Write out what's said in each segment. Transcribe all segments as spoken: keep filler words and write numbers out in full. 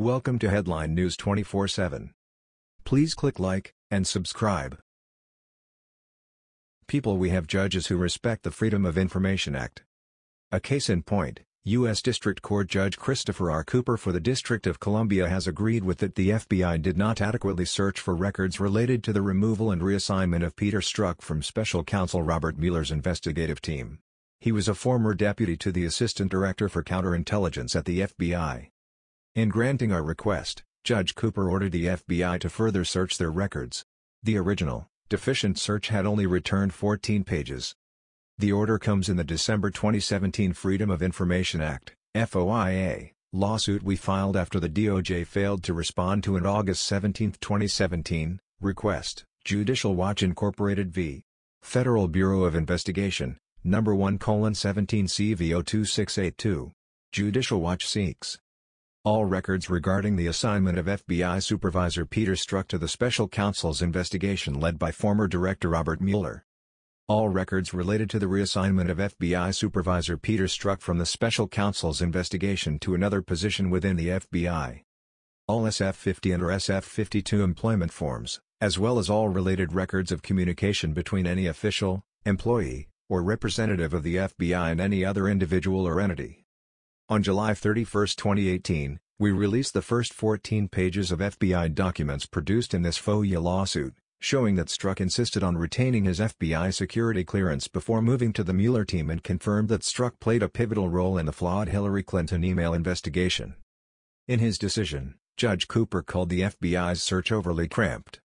Welcome to Headline News twenty-four seven. Please click like and subscribe. People, we have judges who respect the Freedom of Information Act. A case in point, U S District Court Judge Christopher R. Cooper for the District of Columbia has agreed with that the F B I did not adequately search for records related to the removal and reassignment of Peter Strzok from Special Counsel Robert Mueller's investigative team. He was a former deputy to the Assistant Director for Counterintelligence at the F B I. In granting our request, Judge Cooper ordered the F B I to further search their records. The original, deficient search had only returned fourteen pages. The order comes in the December twenty seventeen Freedom of Information Act (F O I A) lawsuit we filed after the D O J failed to respond to an August seventeenth twenty seventeen, request, Judicial Watch Incorporated v. Federal Bureau of Investigation, number one colon seventeen C V zero two six eight two. Judicial Watch seeks all records regarding the assignment of F B I Supervisor Peter Strzok to the Special Counsel's investigation led by former Director Robert Mueller. All records related to the reassignment of F B I Supervisor Peter Strzok from the Special Counsel's investigation to another position within the F B I. All S F fifty and or S F fifty-two employment forms, as well as all related records of communication between any official, employee, or representative of the F B I and any other individual or entity. On July thirty-first twenty eighteen, we released the first fourteen pages of F B I documents produced in this F O I A lawsuit, showing that Strzok insisted on retaining his F B I security clearance before moving to the Mueller team and confirmed that Strzok played a pivotal role in the flawed Hillary Clinton email investigation. In his decision, Judge Cooper called the F B I's search overly cramped.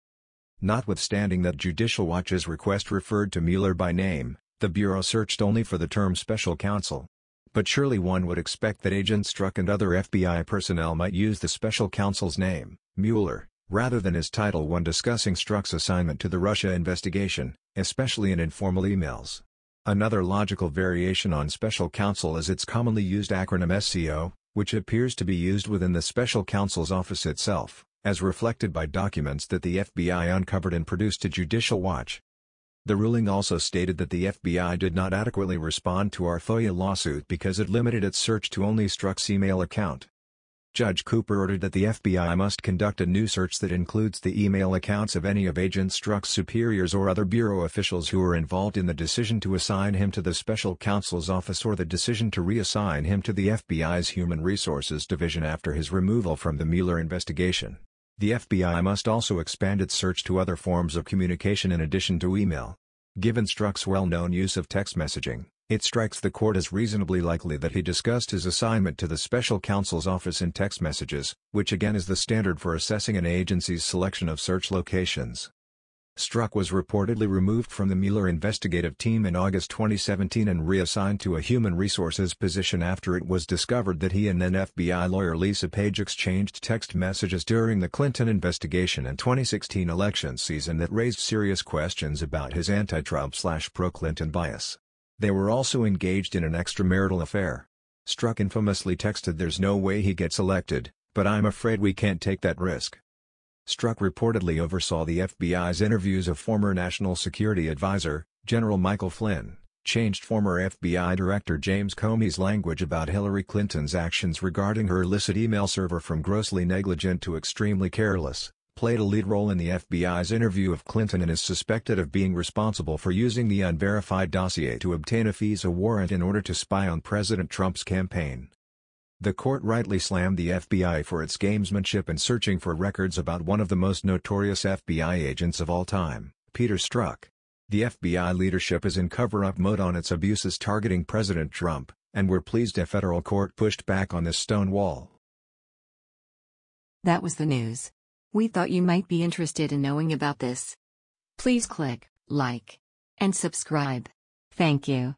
Notwithstanding that Judicial Watch's request referred to Mueller by name, the Bureau searched only for the term special counsel. But surely one would expect that Agent Strzok and other F B I personnel might use the special counsel's name, Mueller, rather than his title when discussing Strzok's assignment to the Russia investigation, especially in informal emails. Another logical variation on special counsel is its commonly used acronym S C O, which appears to be used within the special counsel's office itself, as reflected by documents that the F B I uncovered and produced to Judicial Watch. The ruling also stated that the F B I did not adequately respond to our F O I A lawsuit because it limited its search to only Strzok's email account. Judge Cooper ordered that the F B I must conduct a new search that includes the email accounts of any of Agent Strzok's superiors or other Bureau officials who were involved in the decision to assign him to the Special Counsel's office or the decision to reassign him to the F B I's Human Resources Division after his removal from the Mueller investigation. The F B I must also expand its search to other forms of communication in addition to email. Given Strzok's well-known use of text messaging, it strikes the court as reasonably likely that he discussed his assignment to the Special Counsel's office in text messages, which again is the standard for assessing an agency's selection of search locations. Strzok was reportedly removed from the Mueller investigative team in August twenty seventeen and reassigned to a human resources position after it was discovered that he and then F B I lawyer Lisa Page exchanged text messages during the Clinton investigation and twenty sixteen election season that raised serious questions about his anti-Trump/pro-Clinton bias. They were also engaged in an extramarital affair. Strzok infamously texted, "There's no way he gets elected, but I'm afraid we can't take that risk." Strzok reportedly oversaw the F B I's interviews of former National Security Advisor, General Michael Flynn, changed former F B I Director James Comey's language about Hillary Clinton's actions regarding her illicit email server from grossly negligent to extremely careless, played a lead role in the F B I's interview of Clinton and is suspected of being responsible for using the unverified dossier to obtain a FISA warrant in order to spy on President Trump's campaign. The court rightly slammed the F B I for its gamesmanship in searching for records about one of the most notorious F B I agents of all time, Peter Strzok. The F B I leadership is in cover-up mode on its abuses targeting President Trump, and we're pleased a federal court pushed back on this stone wall. That was the news. We thought you might be interested in knowing about this. Please click like and subscribe. Thank you.